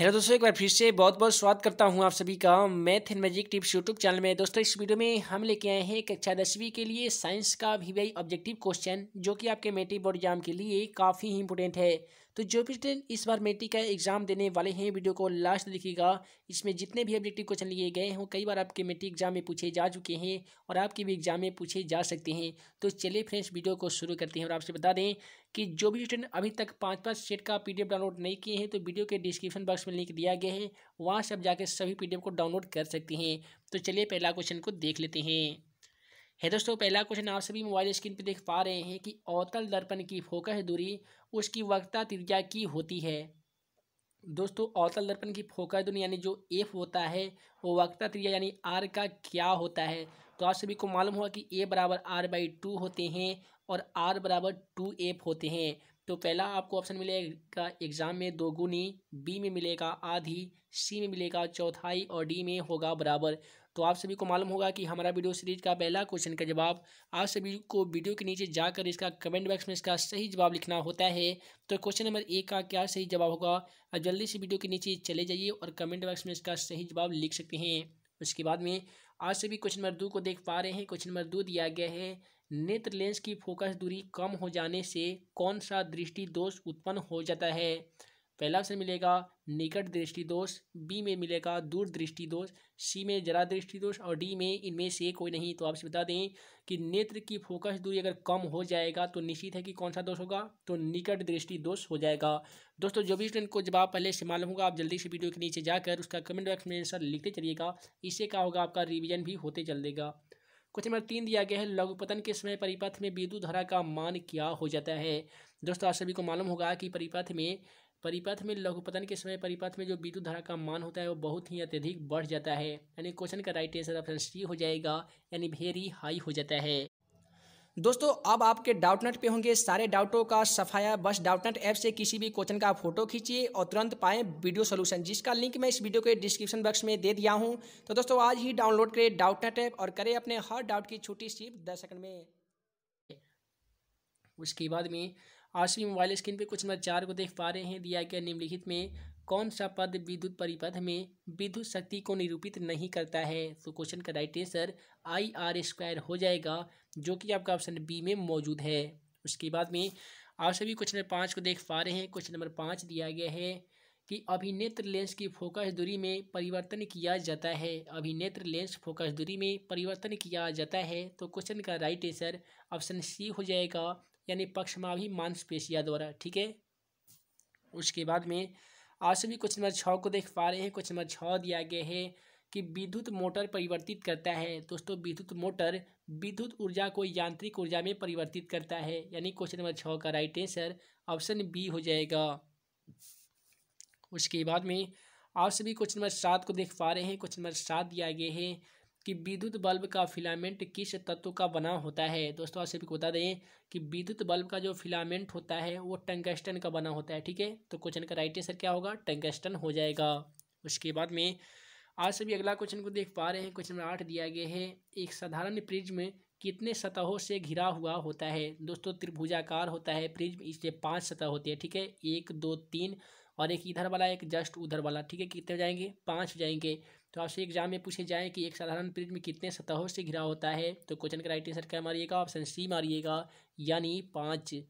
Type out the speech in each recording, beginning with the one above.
Hello दोस्तों, एक बार फिर से बहुत बहुत स्वागत करता हूं आप सभी का math in magic tips YouTube channel में। दोस्तों, इस वीडियो में हम लेके आए हैं कक्षा 10वीं के लिए साइंस का VBI ऑब्जेक्टिव क्वेश्चन, जो कि आपके मेटी बोर्ड एग्जाम के लिए काफ़ी ही इंपॉर्टेंट है। तो जो भी स्टूडेंट इस बार मेटी का एग्जाम देने वाले हैं, वीडियो को लास्ट देखिएगा। इसमें जितने भी ऑब्जेक्टिव क्वेश्चन लिए गए हैं, कई बार आपके मेटी एग्जाम में पूछे जा चुके हैं और आपके भी एग्जाम में पूछे जा सकते हैं। तो चलिए फ्रेंड्स, वीडियो को शुरू करते हैं। और आपसे बता दें कि जो भी स्टूडेंट अभी तक 5-5 सेट का PDF डाउनलोड नहीं किए हैं, तो वीडियो के डिस्क्रिप्शन बॉक्स में लिंक दिया गया है, वहाँ से आप जाकर सभी PDF को डाउनलोड कर सकते हैं। तो चलिए पहला क्वेश्चन को देख लेते हैं। है दोस्तों, पहला क्वेश्चन आप सभी मोबाइल स्क्रीन पर देख पा रहे हैं कि अवतल दर्पण की फोकस दूरी उसकी वक्रता त्रिज्या की होती है। दोस्तों, अवतल दर्पण की फोकस दूरी यानी जो F होता है, वो वक्रता त्रिज्या यानी R का क्या होता है? तो आप सभी को मालूम होगा कि A = R/2 होते हैं और R = 2F होते हैं। तो पहला आपको ऑप्शन मिलेगा एग्जाम में 2 गुनी, B में मिलेगा आधी, C में मिलेगा चौथाई और D में होगा बराबर। तो आप सभी को मालूम होगा कि हमारा वीडियो सीरीज का पहला क्वेश्चन का जवाब आप सभी को वीडियो के नीचे जाकर इसका कमेंट बॉक्स में इसका सही जवाब लिखना होता है। तो क्वेश्चन नंबर 1 का क्या सही जवाब होगा? अब जल्दी से वीडियो के नीचे चले जाइए और कमेंट बॉक्स में इसका सही जवाब लिख सकते हैं। उसके बाद में आज से भी क्वेश्चन नंबर 2 को देख पा रहे हैं। क्वेश्चन नंबर 2 दिया गया है, नेत्र लेंस की फोकस दूरी कम हो जाने से कौन सा दृष्टि दोष उत्पन्न हो जाता है? पहला ऑप्शन मिलेगा निकट दृष्टि दोष, बी में मिलेगा दूर दृष्टि दोष, सी में जरा दृष्टि दोष और डी में इनमें से कोई नहीं। तो आपसे बता दें कि नेत्र की फोकस दूरी अगर कम हो जाएगा तो निश्चित है कि कौन सा दोष होगा? तो निकट दृष्टि दोष हो जाएगा। दोस्तों, जो भी स्टूडेंट को जवाब पहले से मालूम होगा, आप जल्दी से वीडियो के नीचे जाकर उसका कमेंट बॉक्स में आंसर लिखते चलिएगा। इससे क्या होगा, आपका रिविजन भी होते चलेगा। क्वेश्चन नंबर 3 दिया गया है, लघुपतन के समय परिपथ में विद्युत धारा का मान क्या हो जाता है? दोस्तों, आप सभी को मालूम होगा कि परिपथ में लघुपतन के समय परिपथ में जो विद्युत धारा का मान होता है, वो बहुत ही अत्यधिक बढ़ जाता है। यानी क्वेश्चन का राइट आंसर ऑप्शन सी हो जाएगा, यानी वेरी हाई हो जाता है। दोस्तों, अब आपके डाउट नेट पे होंगे सारे डाउटों का सफाया। बस डाउट नेट ऐप से किसी भी क्वेश्चन का फोटो खींचिए और तुरंत पाएं वीडियो सोल्यूशन, जिसका लिंक मैं इस वीडियो के डिस्क्रिप्शन बॉक्स में दे दिया हूं। तो दोस्तों, आज ही डाउनलोड करें डाउट नेट ऐप और करें अपने हर डाउट की छुट्टी सिर्फ 10 सेकंड में। उसके बाद में आशी मोबाइल स्क्रीन पे क्वेश्चन नंबर 4 को देख पा रहे हैं। दिया गया, निम्नलिखित में कौन सा पद विद्युत परिपथ में विद्युत शक्ति को निरूपित नहीं करता है? तो क्वेश्चन का राइट आंसर IR² हो जाएगा, जो कि आपका ऑप्शन बी में मौजूद है। उसके बाद में आप सभी क्वेश्चन नंबर 5 को देख पा रहे हैं। क्वेश्चन नंबर 5 दिया गया है कि अभिनेत्र लेंस की फोकस दूरी में परिवर्तन किया जाता है। अभिनेत्र लेंस फोकस दूरी में परिवर्तन किया जाता है। तो क्वेश्चन का राइट आंसर ऑप्शन सी हो जाएगा, यानी पक्षमाभी मांसपेशिया द्वारा। ठीक है, उसके बाद में आज से भी क्वेश्चन नंबर 6 को देख पा रहे हैं। क्वेश्चन नंबर 6 दिया गया है कि विद्युत मोटर परिवर्तित करता है। दोस्तों, विद्युत मोटर विद्युत ऊर्जा को यांत्रिक ऊर्जा में परिवर्तित करता है। यानी क्वेश्चन नंबर 6 का राइट आंसर ऑप्शन बी हो जाएगा। उसके बाद में आज से भी क्वेश्चन नंबर 7 को देख पा रहे हैं। क्वेश्चन नंबर 7 दिया गया है कि विद्युत बल्ब का फिलामेंट किस तत्व का बना होता है? दोस्तों, आप सभी को बता दें कि विद्युत बल्ब का जो फिलामेंट होता है, वो टंगस्टन का बना होता है। ठीक है, तो क्वेश्चन का राइट आंसर क्या होगा? टंगस्टन हो जाएगा। उसके बाद में आज सभी अगला क्वेश्चन को देख पा रहे हैं। क्वेश्चन नंबर 8 दिया गया है, एक साधारण प्रिज्म कितने सतहों से घिरा हुआ होता है? दोस्तों, त्रिभुजाकार होता है प्रिज्म, इससे 5 सतह होती है। ठीक है, 1, 2, 3 और एक इधर वाला, एक जस्ट उधर वाला। ठीक है, कितने जाएंगे? 5 जाएंगे। तो आपसे एग्जाम में पूछे जाए कि एक साधारण प्रिज्म कितने सतहों से घिरा होता है? तो क्वेश्चन का राइट आंसर क्या मारिएगा? ऑप्शन सी मारिएगा, यानी 5।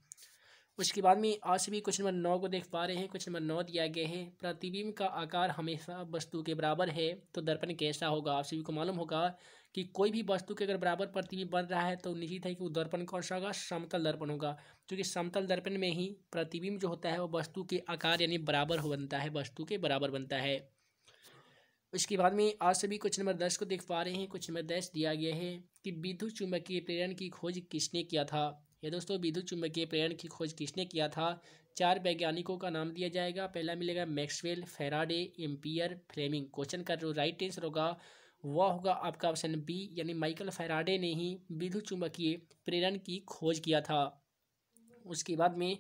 उसके बाद में आज से भी क्वेश्चन नंबर 9 को देख पा रहे हैं। क्वेश्चन नंबर 9 दिया गया है, प्रतिबिंब का आकार हमेशा वस्तु के बराबर है, तो दर्पण कैसा होगा? आप सभी को मालूम होगा कि कोई भी वस्तु के अगर बराबर प्रतिबिंब बन रहा है, तो निश्चित है कि वो दर्पण कौन सा होगा? समतल दर्पण होगा, क्योंकि समतल दर्पण में ही प्रतिबिंब जो होता है, वो वस्तु के आकार यानी बराबर बनता है, वस्तु के बराबर बनता है। उसके बाद में आज से भी क्वेश्चन नंबर 10 को देख पा रहे हैं। क्वेश्चन नंबर 10 दिया गया है कि विद्युत चुंबकीय प्रेरण की खोज किसने किया था? ये दोस्तों, विद्युत चुंबकीय प्रेरण की खोज किसने किया था? 4 वैज्ञानिकों का नाम दिया जाएगा। पहला मिलेगा Maxwell, Faraday, Ampere, Fleming. Question का जो राइट आंसर होगा, वह होगा आपका ऑप्शन बी, यानी माइकल फैराडे ने ही विद्युत चुंबकीय प्रेरण की खोज किया था। उसके बाद में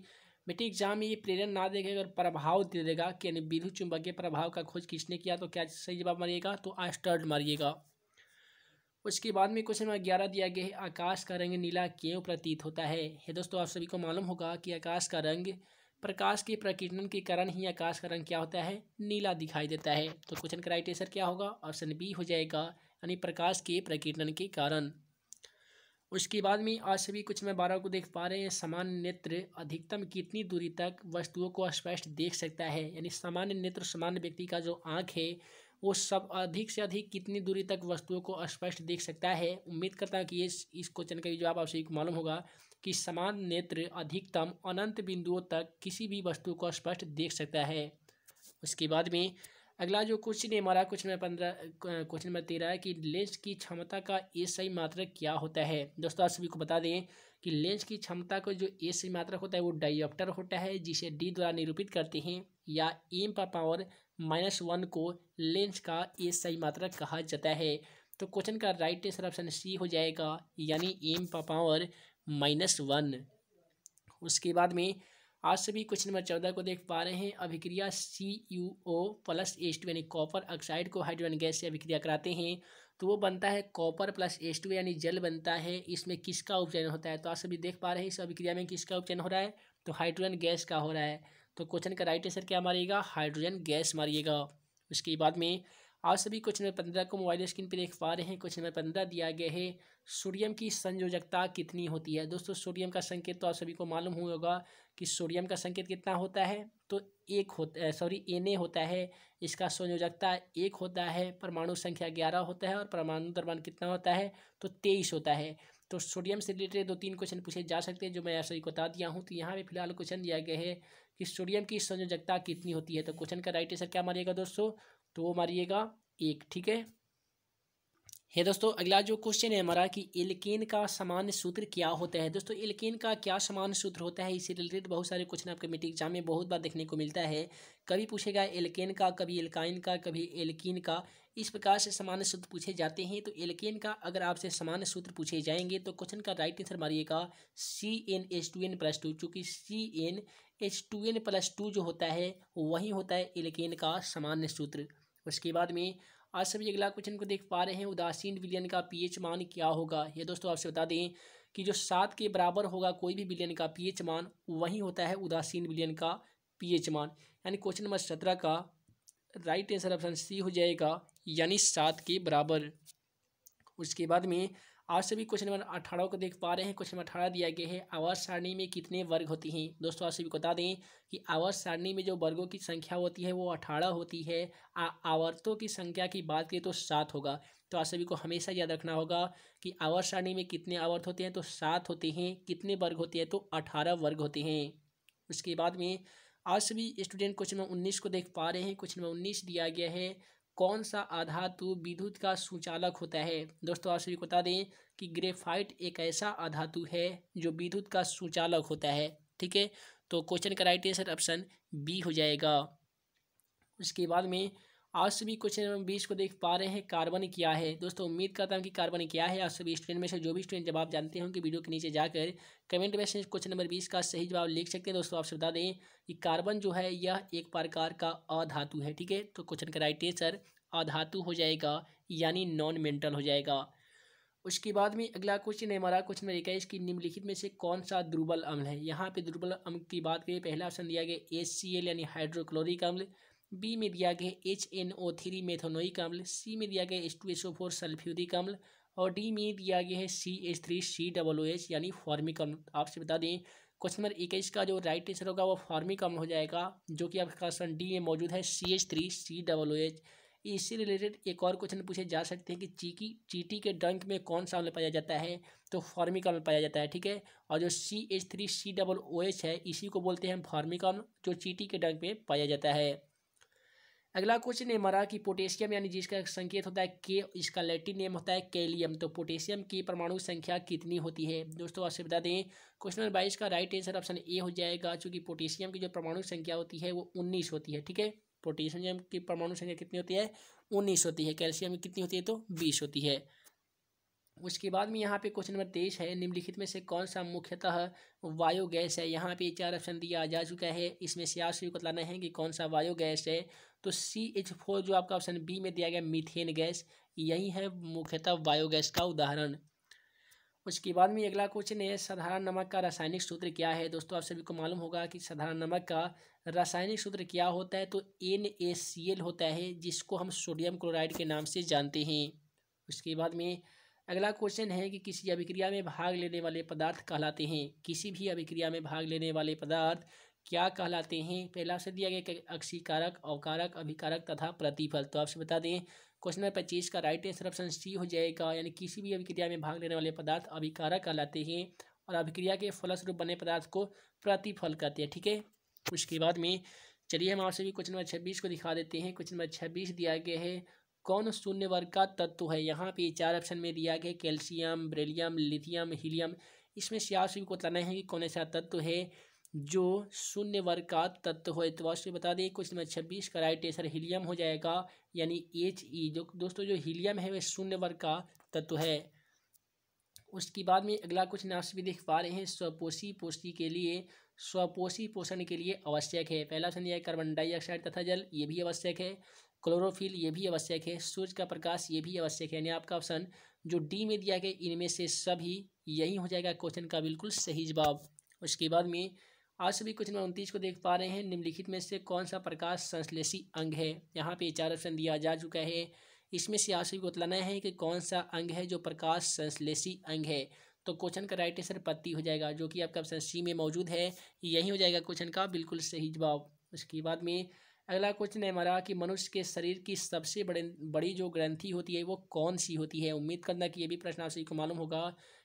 मेटी एग्जाम में ये प्रेरण ना देगा, अगर प्रभाव दे देगा कि यानी विद्युत चुंबकीय प्रभाव का खोज किसने किया, तो क्या सही जवाब मारिएगा? तो ऑर्स्टेड मारिएगा। उसके बाद में क्वेश्चन नंबर 11 दिया गया है, आकाश का रंग नीला क्यों प्रतीत होता है? ये दोस्तों, आप सभी को मालूम होगा कि आकाश का रंग प्रकाश के प्रकीर्णन के कारण ही आकाश का रंग क्या होता है, नीला दिखाई देता है। तो क्वेश्चन का राइट आंसर क्या होगा, ऑप्शन बी हो जाएगा, यानी प्रकाश के प्रकीर्णन के कारण। उसके बाद में आज सभी कुछ में 12 को देख पा रहे हैं। सामान्य नेत्र अधिकतम कितनी दूरी तक वस्तुओं को स्पष्ट देख सकता है, यानी सामान्य नेत्र सामान्य व्यक्ति का जो आँख है वो सब अधिक से अधिक कितनी दूरी तक वस्तुओं को स्पष्ट देख सकता है। उम्मीद करता हूँ कि इस क्वेश्चन का जवाब आप सभी को मालूम होगा कि सामान्य नेत्र अधिकतम अनंत बिंदुओं तक किसी भी वस्तु को स्पष्ट देख सकता है। उसके बाद में अगला जो क्वेश्चन है हमारा क्वेश्चन नंबर 13 है कि लेंस की क्षमता का एसआई मात्रक क्या होता है। दोस्तों आप सभी को बता दें कि लेंस की क्षमता का जो एसआई मात्रक होता है वो डायोप्टर होता है, जिसे डी द्वारा निरूपित करते हैं, या m⁻⁻⁰ को लेंस का एसआई मात्रक कहा जाता है। तो क्वेश्चन का राइट आंसर ऑप्शन सी हो जाएगा, यानी m⁻⁻⁰ उसके बाद में आज सभी क्वेश्चन नंबर 14 को देख पा रहे हैं। अभिक्रिया CuO+H2 यानी कॉपर ऑक्साइड को हाइड्रोजन गैस से अभिक्रिया कराते हैं तो वो बनता है कॉपर प्लस H2 यानी जल बनता है। इसमें किसका उपचयन होता है, तो आप सभी देख पा रहे हैं इस अभिक्रिया में किसका उपचयन हो रहा है, तो हाइड्रोजन गैस का हो रहा है। तो क्वेश्चन का राइट आंसर क्या मारिएगा, हाइड्रोजन गैस मारिएगा। उसके बाद में आज सभी क्वेश्चन नंबर 15 को मोबाइल स्क्रीन पर देख पा रहे हैं। क्वेश्चन नंबर 15 दिया गया है, सोडियम की संयोजकता कितनी होती है। दोस्तों सोडियम का संकेत तो आप सभी को मालूम होगा कि सोडियम का संकेत कितना होता है, तो Na होता है। इसका संयोजकता 1 होता है, परमाणु संख्या 11 होता है और परमाणु द्रव्यमान कितना होता है, तो 23 होता है। तो सोडियम से रिलेटेड 2-3 क्वेश्चन पूछे जा सकते हैं जो मैं आप सभी को बता दिया हूँ। तो यहाँ पर फिलहाल क्वेश्चन दिया गया है कि सोडियम की संयोजकता कितनी होती है। तो क्वेश्चन का राइट आंसर क्या मारिएगा दोस्तों, तो वो मारिएगा 1। ठीक है दोस्तों अगला जो क्वेश्चन है हमारा कि एल्केन का सामान्य सूत्र क्या होता है। दोस्तों एल्केन का क्या सामान्य सूत्र होता है, इससे रिलेटेड बहुत सारे क्वेश्चन आपके मिड एग्जाम में बहुत बार देखने को मिलता है। कभी पूछेगा एल्केन का, कभी एल्काइन का, कभी एल्कीन का, इस प्रकार से सामान्य सूत्र पूछे जाते हैं। तो एल्केन का अगर आपसे सामान्य सूत्र पूछे जाएंगे तो क्वेश्चन का राइट आंसर मारिएगा CnH2n+2, चूँकि CnH2n+2 जो होता है वही होता है एल्केन का सामान्य सूत्र। उसके बाद में आज सभी अगला क्वेश्चन को देख पा रहे हैं, उदासीन विलयन का पीएच मान क्या होगा। ये दोस्तों आपसे बता दें कि जो 7 के बराबर होगा कोई भी विलयन का पीएच मान वही होता है उदासीन विलयन का पीएच मान, यानी क्वेश्चन नंबर 17 का राइट आंसर ऑप्शन सी हो जाएगा, यानी 7 के बराबर। उसके बाद में आज सभी क्वेश्चन नंबर 18 को देख पा रहे हैं। क्वेश्चन नंबर 18 दिया गया है, आवर्त सारणी में कितने वर्ग होते हैं। दोस्तों आप सभी को बता दें कि आवर्त सारणी में जो वर्गों की संख्या होती है वो 18 होती है। आवर्तों की संख्या की बात करें तो 7 होगा। तो आप सभी को हमेशा याद रखना होगा कि आवर्त सारणी में कितने आवर्त होते हैं, तो 7 होते हैं। कितने वर्ग होते हैं, तो 18 वर्ग होते हैं। उसके बाद में आज सभी स्टूडेंट क्वेश्चन नंबर 19 को देख पा रहे हैं। क्वेश्चन नंबर 19 दिया गया है, कौन सा अधातु विद्युत का सुचालक होता है। दोस्तों आप सभी को बता दें कि ग्रेफाइट एक ऐसा अधातु है जो विद्युत का सुचालक होता है। ठीक है, तो क्वेश्चन का राइट आंसर ऑप्शन बी हो जाएगा। उसके बाद में आज सभी क्वेश्चन नंबर 20 को देख पा रहे हैं, कार्बन क्या है। दोस्तों उम्मीद करता हूं कि कार्बन क्या है आप सभी स्टूडेंट में से जो भी स्टूडेंट जवाब जानते हों कि वीडियो के नीचे जाकर कमेंट में से क्वेश्चन नंबर 20 का सही जवाब लिख सकते हैं। दोस्तों आपसे बता दें कि कार्बन जो है यह एक प्रकार का अधातु है। ठीक है, तो क्वेश्चन का राइट आंसर अधातु हो जाएगा, यानी नॉन मेटल हो जाएगा। उसके बाद में अगला क्वेश्चन है हमारा क्वेश्चन नंबर 21 कि निम्नलिखित में से कौन सा दुर्बल अम्ल है। यहाँ पे दुर्बल अम्ल की बात करें, पहला ऑप्शन दिया गया HCl यानी हाइड्रोक्लोरिक अम्ल, बी में दिया गया HNO3 मेथनोइक अम्ल, सी में दिया गया H2SO4 सल्फ्यूरिक अम्ल और डी में दिया गया है CH3COOH यानी फॉर्मिक अम्ल। आपसे बता दें क्वेश्चन नंबर 21 का जो राइट आंसर होगा वो फॉर्मिक अम्ल हो जाएगा, जो कि आपका ऑप्शन डी में मौजूद है CH3COOH। इससे रिलेटेड एक और क्वेश्चन पूछे जा सकते हैं कि चींटी के डंक में कौन सा अम्ल पाया जाता है, तो फॉर्मिक अम्ल पाया जाता है। ठीक है, और जो CH3COOH है इसी को बोलते हैं फॉर्मिक अम्ल, जो चींटी के डंक में पाया जाता है। अगला क्वेश्चन है हमारा कि पोटेशियम यानी जिसका संकेत होता है K, इसका लैटिन नेम होता है कैलियम। तो पोटेशियम की परमाणु संख्या कितनी होती है। दोस्तों आपसे बता दें क्वेश्चन नंबर 22 का राइट आंसर ऑप्शन ए हो जाएगा, चूँकि पोटेशियम की जो परमाणु संख्या होती है वो 19 होती है। ठीक है, पोटेशियम की परमाणु संख्या कितनी होती है, 19 होती है। कैल्शियम की कितनी होती है, तो 20 होती है। उसके बाद में यहाँ पे क्वेश्चन नंबर 23 है, निम्नलिखित में से कौन सा मुख्यतः वायु गैस है। यहाँ पे 4 ऑप्शन दिया जा चुका है, इसमें से आप सभी को बताना है कि कौन सा वायु गैस है। तो CH4 जो आपका ऑप्शन बी में दिया गया मीथेन गैस, यही है मुख्यतः वायु गैस का उदाहरण। उसके बाद में अगला क्वेश्चन है साधारण नमक का रासायनिक सूत्र क्या है। दोस्तों आप सभी को मालूम होगा कि साधारण नमक का रासायनिक सूत्र क्या होता है, तो NaCl होता है, जिसको हम सोडियम क्लोराइड के नाम से जानते हैं। उसके बाद में अगला क्वेश्चन है कि किसी अभिक्रिया में भाग लेने वाले पदार्थ कहलाते हैं। किसी भी अभिक्रिया में भाग लेने वाले पदार्थ क्या कहलाते हैं। पहला से दिया गया कि अक्षीकारक, अवकारक, अभिकारक तथा प्रतिफल। तो आपसे बता दें क्वेश्चन नंबर 25 का राइट आंसर ऑप्शन सी हो जाएगा, यानी किसी भी अभिक्रिया में भाग लेने वाले पदार्थ अभिकारक कहलाते हैं और अभिक्रिया के फलस्वरूप बने पदार्थ को प्रतिफल कहते हैं। ठीक है, उसके बाद में चलिए हम आपसे भी क्वेश्चन नंबर 26 को दिखा देते हैं। क्वेश्चन नंबर 26 दिया गया है कौन शून्य वर्ग का तत्व है। यहाँ पे 4 ऑप्शन में दिया गया कैल्शियम, बेरिलियम, लिथियम, हीलियम। इसमें से आप सभी को बताना है कि कौन सा तत्व है जो शून्य वर्ग का तत्व है। तो आपसे बता दें क्वेश्चन नंबर 26 का राइट आंसर हीलियम हो जाएगा, यानी He। जो दोस्तों जो हीलियम है वह शून्य वर्ग का तत्व है। उसके बाद में अगला क्वेश्चन आप सभी देख पा रहे हैं स्वपोषी पोषण के लिए आवश्यक है। पहला ऑप्शन यह है कार्बन डाइऑक्साइड तथा जल, ये भी आवश्यक है। क्लोरोफिल, ये भी आवश्यक है। सूर्य का प्रकाश, ये भी आवश्यक है। यानी आपका ऑप्शन जो डी में दिया गया इनमें से सभी यही हो जाएगा क्वेश्चन का बिल्कुल सही जवाब। उसके बाद में आज सभी क्वेश्चन नंबर 29 को देख पा रहे हैं निम्नलिखित में से कौन सा प्रकाश संश्लेषी अंग है। यहाँ पे 4 ऑप्शन दिया जा चुका है। इसमें से आज सभी को बताना है कि कौन सा अंग है जो प्रकाश संश्लेषी अंग है। तो क्वेश्चन का राइट आंसर पत्ती हो जाएगा, जो कि आपका ऑप्शन सी में मौजूद है। यही हो जाएगा क्वेश्चन का बिल्कुल सही जवाब। उसके बाद में अगला क्वेश्चन है हमारा कि मनुष्य के शरीर की सबसे बड़ी जो ग्रंथि होती है वो कौन सी होती है। उम्मीद करना कि ये भी प्रश्न आप सभी को मालूम होगा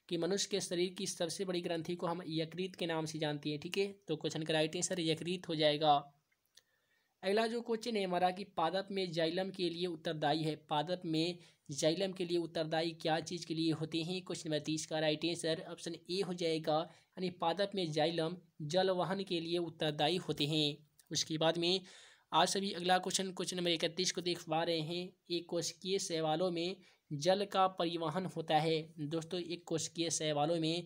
कि मनुष्य के शरीर की सबसे बड़ी ग्रंथि को हम यकृत के नाम से जानते हैं। ठीक है, तो क्वेश्चन का राइट आंसर यकृत हो जाएगा। अगला जो क्वेश्चन है हमारा कि पादप में जाइलम के लिए उत्तरदायी है। पादप में जाइलम के लिए उत्तरदायी क्या चीज़ के लिए होते हैं। क्वेश्चन नंबर 30 का राइट आंसर ऑप्शन ए हो जाएगा, यानी पादप में जाइलम जलवहन के लिए उत्तरदायी होते हैं। उसके बाद में आज सभी अगला क्वेश्चन नंबर 31 को देख पा रहे हैं एक कोशिकीय शैवालों में जल का परिवहन होता है। दोस्तों एक कोशिकीय शैवालों में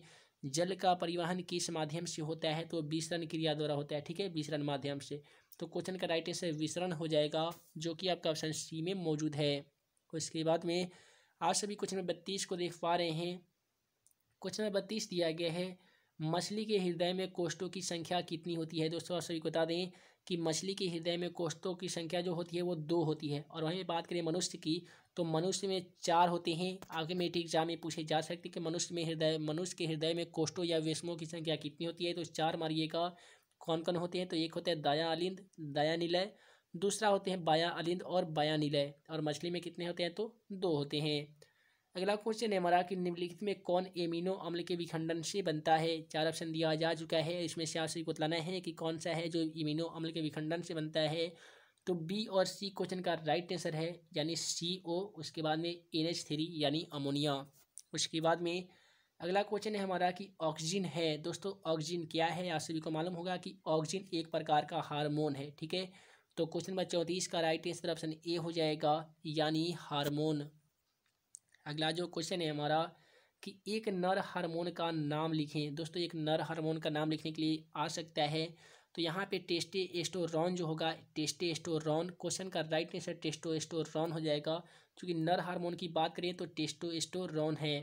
जल का परिवहन किस माध्यम से होता है, तो विसरण क्रिया द्वारा होता है। ठीक है, विसरण माध्यम से। तो क्वेश्चन का राइट आंसर विसरण हो जाएगा, जो कि आपका ऑप्शन सी में मौजूद है। उसके बाद में आज सभी क्वेश्चन नंबर 32 को देख पा रहे हैं। क्वेश्चन नंबर 32 दिया गया है मछली के हृदय में कोष्ठों की संख्या कितनी होती है। दोस्तों आप सभी को बता दें कि मछली के हृदय में कोष्ठों की संख्या जो होती है वो 2 होती है। और वहीं बात करें मनुष्य की, तो मनुष्य में 4 होते हैं। आगे में एग्जाम में पूछे जा सकते हैं कि मनुष्य के हृदय में कोष्ठों या वेश्मों की संख्या कितनी होती है, तो 4 मारिएगा। कौन कौन होते हैं, तो एक होता है दायाअलिंद, दायानिलय, दूसरा होते हैं बायाअलिंद और बायानिलय, और मछली में कितने होते हैं, तो 2 होते हैं। अगला क्वेश्चन है हमारा कि निम्नलिखित में कौन एमिनो अम्ल के विखंडन से बनता है। 4 ऑप्शन दिया जा चुका है। इसमें से आप सभी को बताना है कि कौन सा है जो एमिनो अम्ल के विखंडन से बनता है। तो बी और सी क्वेश्चन का राइट आंसर है, यानी CO, उसके बाद में NH3 यानी अमोनिया। उसके बाद में अगला क्वेश्चन है हमारा कि ऑक्सीजन है। दोस्तों ऑक्सीजन क्या है, आप सभी को मालूम होगा कि ऑक्सीजन एक प्रकार का हार्मोन है। ठीक है, तो क्वेश्चन नंबर 34 का राइट आंसर ऑप्शन ए हो जाएगा, यानी हार्मोन। अगला जो क्वेश्चन है हमारा कि एक नर हार्मोन का नाम लिखें। दोस्तों एक नर हार्मोन का नाम लिखने के लिए आ सकता है, तो यहाँ पे टेस्टोस्टेरोन जो होगा, टेस्टोस्टेरोन। क्वेश्चन का राइट आंसर टेस्टोस्टेरोन हो जाएगा, क्योंकि नर हार्मोन की बात करें तो टेस्टोस्टेरोन है।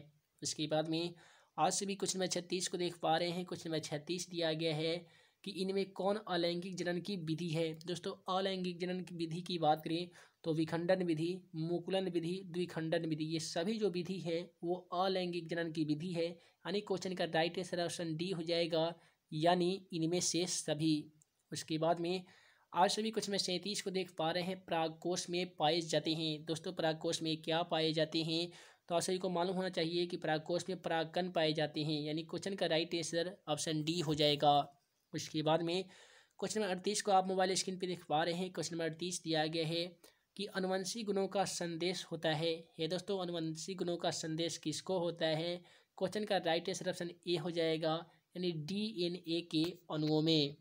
इसके बाद में आज से भी क्वेश्चन नंबर 36 को देख पा रहे हैं। क्वेश्चन नंबर 36 दिया गया है कि इनमें कौन अलैंगिक जनन की विधि है। दोस्तों अलैंगिक जनन की विधि की बात करें तो विखंडन विधि, मुकुलन विधि, द्विखंडन विधि, ये सभी जो विधि है वो अलैंगिक जनन की विधि है। यानी क्वेश्चन का राइट आंसर ऑप्शन डी हो जाएगा, यानी इनमें से सभी। उसके बाद में आज सभी क्वेश्चन में 37 को देख पा रहे हैं परागकोश में पाए जाते हैं। दोस्तों परागकोश में क्या पाए जाते हैं, तो आप सभी को मालूम होना चाहिए कि परागकोश में परागकण पाए जाते हैं। यानी क्वेश्चन का राइट आंसर ऑप्शन डी हो जाएगा। उसके बाद में क्वेश्चन नंबर 38 को आप मोबाइल स्क्रीन पे देख पा रहे हैं। क्वेश्चन नंबर 38 दिया गया है कि अनुवंशिक गुणों का संदेश होता है। ये दोस्तों अनुवंशिक गुणों का संदेश किसको होता है। क्वेश्चन का राइट आंसर ऑप्शन ए हो जाएगा, यानी DNA के अणुओं में।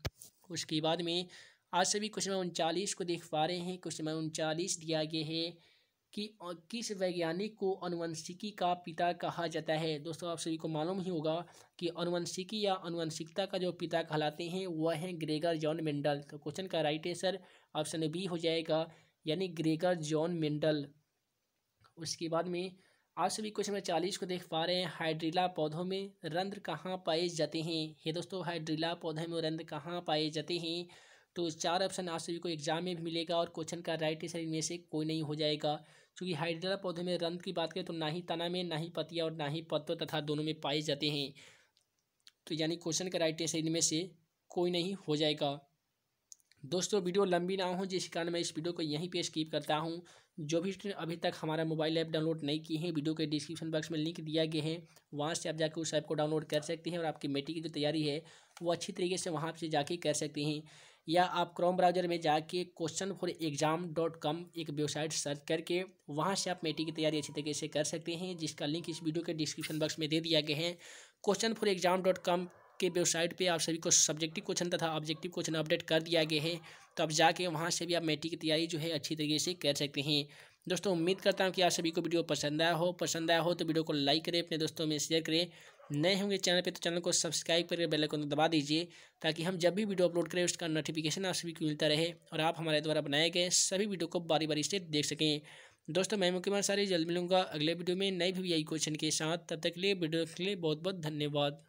उसके बाद में आज सभी क्वेश्चन नंबर 39 को देख पा रहे हैं। क्वेश्चन नंबर 39 दिया गया है कि किस वैज्ञानिक को अनुवंशिकी का पिता कहा जाता है। दोस्तों आप सभी को मालूम ही होगा कि अनुवंशिकी या अनुवंशिकता का जो पिता कहलाते हैं वह हैं ग्रेगर जॉन मेंडल। तो क्वेश्चन का राइट आंसर ऑप्शन बी हो जाएगा, यानी ग्रेगर जॉन मेंडल। उसके बाद में आज सभी क्वेश्चन नंबर 40 को देख पा रहे हैं। हाइड्रिला पौधों में रंध्र कहाँ पाए जाते हैं। ये दोस्तों हाइड्रिला पौधों में रंध्र कहाँ पाए जाते हैं, तो चार ऑप्शन आप सभी को एग्जाम में भी मिलेगा और क्वेश्चन का राइट आंसर इनमें से कोई नहीं हो जाएगा। क्योंकि हाइड्रिला पौधों में रंध्र की बात करें तो ना ही तना में, ना ही पतिया और ना ही पत्तों तथा दोनों में पाए जाते हैं, तो यानी क्वेश्चन का राइट आंसर इनमें से कोई नहीं हो जाएगा। दोस्तों वीडियो लंबी ना हो जिस कारण मैं इस वीडियो को यहीं पे स्किप करता हूं। जो भी स्टूडेंट अभी तक हमारा मोबाइल ऐप डाउनलोड नहीं किए हैं, वीडियो के डिस्क्रिप्शन बॉक्स में लिंक दिया गया है, वहां से आप जाकर उस ऐप को डाउनलोड कर सकते हैं और आपकी मेट्रिक की जो तैयारी है वो अच्छी तरीके से वहां से जाके कर सकते हैं। या आप क्रोम ब्राउजर में जाके questions4exam.com एक वेबसाइट सर्च करके वहाँ से आप मेट्रिक की तैयारी अच्छी तरीके से कर सकते हैं, जिसका लिंक इस वीडियो के डिस्क्रिप्शन बॉक्स में दे दिया गया है। questions4exam.com के वेबसाइट पे आप सभी को सब्जेक्टिव क्वेश्चन तथा ऑब्जेक्टिव क्वेश्चन अपडेट कर दिया गया है, तो आप जाके वहाँ से भी आप मैट्रिक की तैयारी जो है अच्छी तरीके से कर सकते हैं। दोस्तों उम्मीद करता हूँ कि आप सभी को वीडियो पसंद आया हो तो वीडियो को लाइक करें, अपने दोस्तों में शेयर करें। नए होंगे चैनल पे तो चैनल को सब्सक्राइब करके बेल आइकन दबा दीजिए, ताकि हम जब भी वीडियो अपलोड करें उसका नोटिफिकेशन आप सभी को मिलता रहे और आप हमारे द्वारा बनाए गए सभी वीडियो को बारी बारी से देख सकें। दोस्तों मैं मुकेश सारी जल्द मिलूंगा अगले वीडियो में नए वीआई क्वेश्चन के साथ। तब तक के लिए वीडियो के लिए बहुत बहुत धन्यवाद।